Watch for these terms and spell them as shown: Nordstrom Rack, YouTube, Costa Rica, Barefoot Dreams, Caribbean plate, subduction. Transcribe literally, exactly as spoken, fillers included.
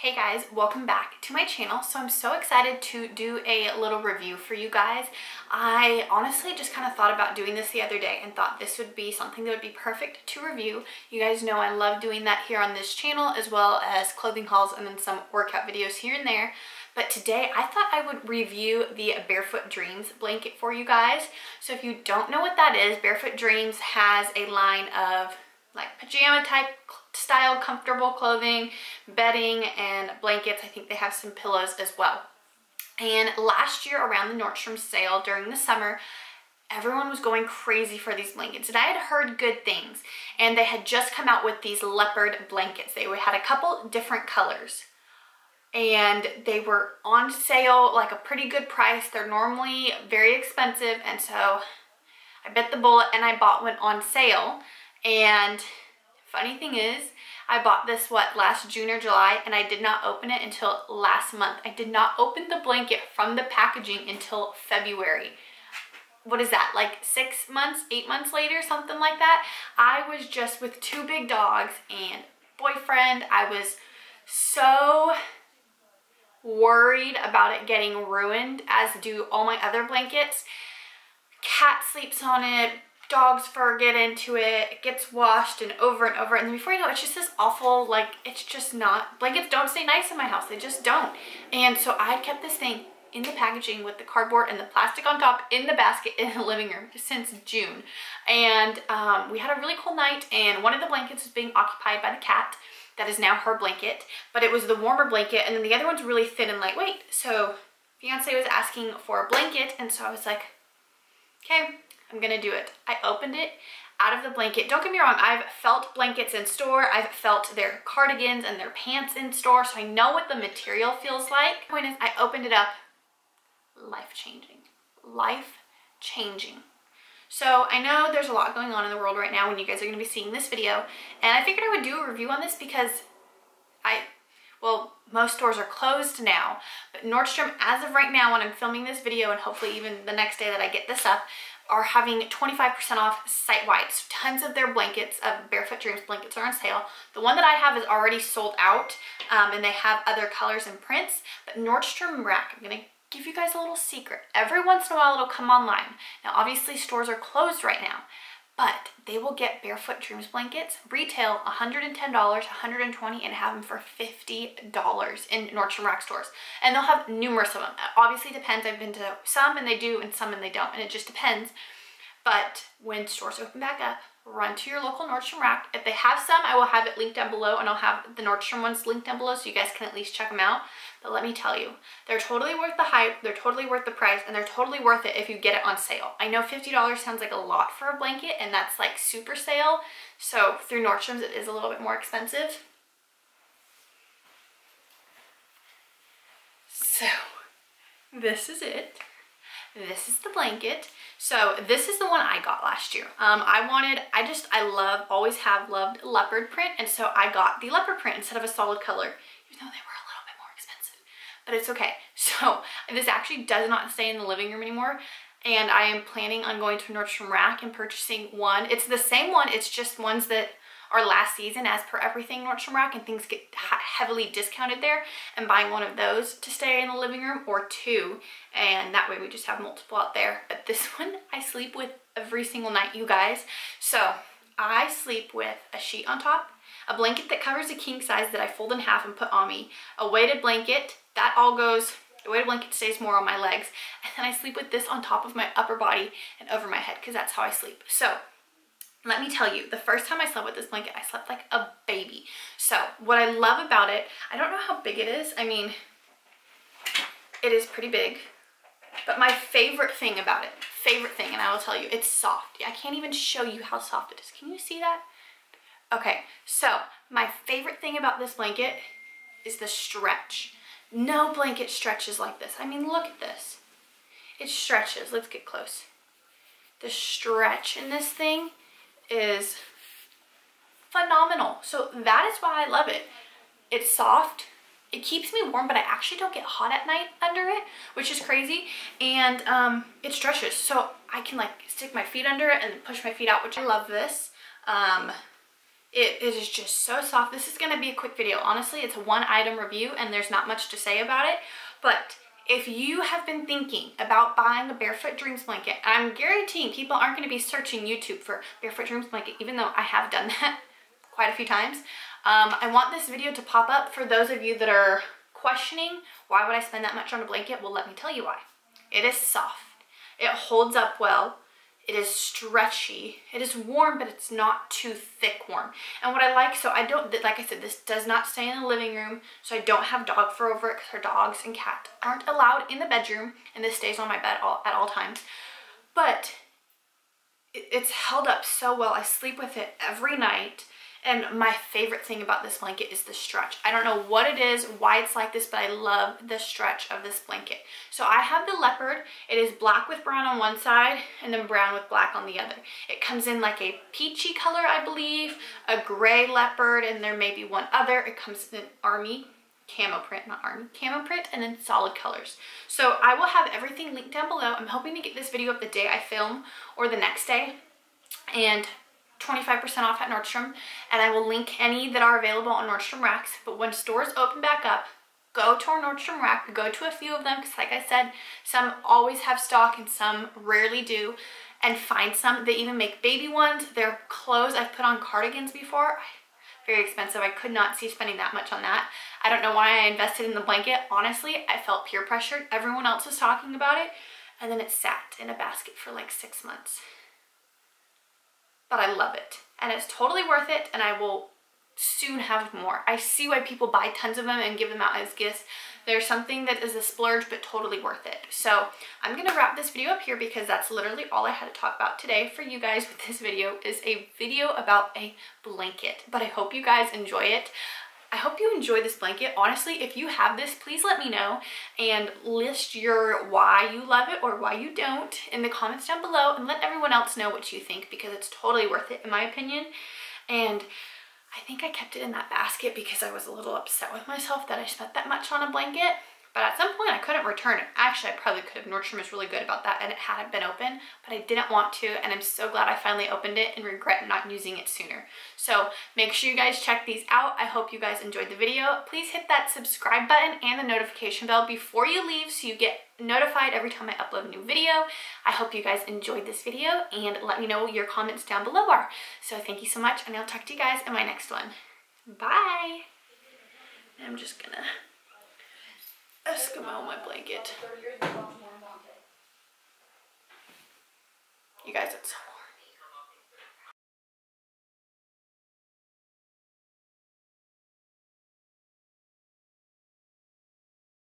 Hey guys, welcome back to my channel. So I'm so excited to do a little review for you guys. I honestly just kind of thought about doing this the other day and thought this would be something that would be perfect to review. You guys know I love doing that here on this channel, as well as clothing hauls and then some workout videos here and there. But today I thought I would review the Barefoot Dreams blanket for you guys. So if you don't know what that is, Barefoot Dreams has a line of like pajama type style comfortable clothing, bedding, and blankets. I think they have some pillows as well. And last year around the Nordstrom sale during the summer, everyone was going crazy for these blankets, and I had heard good things. And they had just come out with these leopard blankets. They had a couple different colors, and they were on sale like a pretty good price. They're normally very expensive, and so I bit the bullet and I bought one on sale. And funny thing is, I bought this, what, last June or July, and I did not open it until last month. I did not open the blanket from the packaging until February. What is that, like six months, eight months later, something like that? I was just with two big dogs and boyfriend. I was so worried about it getting ruined, as do all my other blankets. Cat sleeps on it. Dog's fur get into it, it gets washed and over and over, and then before you know it, it's just this awful, like, it's just not, blankets don't stay nice in my house, they just don't. And so I kept this thing in the packaging with the cardboard and the plastic on top in the basket in the living room since June. And um, we had a really cool night, and one of the blankets was being occupied by the cat. That is now her blanket, but it was the warmer blanket, and then the other one's really thin and lightweight. So fiance was asking for a blanket, and so I was like, okay, I'm gonna do it. I opened it out of the blanket. Don't get me wrong, I've felt blankets in store. I've felt their cardigans and their pants in store, so I know what the material feels like. Point is, I opened it up, life-changing, life-changing. So I know there's a lot going on in the world right now when you guys are gonna be seeing this video, and I figured I would do a review on this because I, well, most stores are closed now, but Nordstrom, as of right now when I'm filming this video, and hopefully even the next day that I get this up, are having twenty-five percent off site-wide. So tons of their blankets, of Barefoot Dreams blankets, are on sale. The one that I have is already sold out, um, and they have other colors and prints. But Nordstrom Rack, I'm gonna give you guys a little secret. Every once in a while, it'll come online. Now, obviously, stores are closed right now, but they will get Barefoot Dreams blankets, retail one hundred ten dollars, one hundred twenty dollars, and have them for fifty dollars in Nordstrom Rack stores. And they'll have numerous of them. It obviously depends. I've been to some and they do, and some and they don't, and it just depends. But when stores open back up, run to your local Nordstrom Rack. If they have some, I will have it linked down below, and I'll have the Nordstrom ones linked down below so you guys can at least check them out. But let me tell you, they're totally worth the hype, they're totally worth the price, and they're totally worth it if you get it on sale. I know fifty dollars sounds like a lot for a blanket, and that's like super sale. So through Nordstrom's, it is a little bit more expensive. So this is it. This is the blanket. So this is the one I got last year. Um, I wanted, I just, I love, always have loved leopard print. And so I got the leopard print instead of a solid color, even though they were a little bit more expensive, but it's okay. So this actually does not stay in the living room anymore. And I am planning on going to Nordstrom Rack and purchasing one. It's the same one. It's just ones that are last season, as per everything Nordstrom Rack, and things get heavily discounted there, and buying one of those to stay in the living room, or two, and that way we just have multiple out there. But this one I sleep with every single night, you guys. So I sleep with a sheet on top, a blanket that covers a king size that I fold in half and put on me, a weighted blanket, that all goes, the weighted blanket stays more on my legs, and then I sleep with this on top of my upper body and over my head, because that's how I sleep. So let me tell you, the first time I slept with this blanket, I slept like a baby. So what I love about it, I don't know how big it is. I mean, it is pretty big, but my favorite thing about it, favorite thing, and I will tell you, it's soft. I can't even show you how soft it is. Can you see that? Okay, so my favorite thing about this blanket is the stretch. No blanket stretches like this. I mean, look at this. It stretches. Let's get close. The stretch in this thing is phenomenal. So that is why I love it. It's soft, it keeps me warm, but I actually don't get hot at night under it, which is crazy. And um it stretches, so I can like stick my feet under it and push my feet out, which I love this. Um It, it is just so soft. This is going to be a quick video. Honestly, it's a one item review and there's not much to say about it. But if you have been thinking about buying a Barefoot Dreams blanket, I'm guaranteeing people aren't going to be searching YouTube for Barefoot Dreams blanket, even though I have done that quite a few times. Um, I want this video to pop up for those of you that are questioning, why would I spend that much on a blanket? Well, let me tell you why. It is soft. It holds up well. It is stretchy. It is warm, but it's not too thick warm. And what I like, so I don't, like I said, this does not stay in the living room, so I don't have dog fur over it because her dogs and cat aren't allowed in the bedroom, and this stays on my bed all, at all times. But it, it's held up so well. I sleep with it every night, and my favorite thing about this blanket is the stretch. I don't know what it is, why it's like this, but I love the stretch of this blanket. So I have the leopard. It is black with brown on one side and then brown with black on the other. It comes in like a peachy color, I believe, a gray leopard, and there may be one other. It comes in an army camo print, not army, camo print, and then solid colors. So I will have everything linked down below. I'm hoping to get this video up the day I film or the next day, and twenty-five percent off at Nordstrom, and I will link any that are available on Nordstrom Racks. But when stores open back up, go to our Nordstrom Rack, go to a few of them, because like I said, some always have stock and some rarely do, and find some. They even make baby ones. Their clothes, I've put on cardigans before. Very expensive. I could not see spending that much on that. I don't know why I invested in the blanket. Honestly, I felt peer pressured. Everyone else was talking about it, and then it sat in a basket for like six months. But I love it, and it's totally worth it, and I will soon have more. I see why people buy tons of them and give them out as gifts. There's something that is a splurge, but totally worth it. So I'm gonna wrap this video up here, because that's literally all I had to talk about today for you guys with this video, is a video about a blanket. But I hope you guys enjoy it. I hope you enjoy this blanket. Honestly, if you have this, please let me know and list your why you love it or why you don't in the comments down below, and let everyone else know what you think, because it's totally worth it in my opinion. And I think I kept it in that basket because I was a little upset with myself that I spent that much on a blanket, but at some point I couldn't return it. Actually, I probably could have. Nordstrom is really good about that, and it hadn't been open, but I didn't want to, and I'm so glad I finally opened it and regret not using it sooner. So make sure you guys check these out. I hope you guys enjoyed the video. Please hit that subscribe button and the notification bell before you leave so you get notified every time I upload a new video. I hope you guys enjoyed this video, and let me know what your comments down below are. So thank you so much, and I'll talk to you guys in my next one. Bye! I'm just gonna Eskimo my blanket. You guys, it's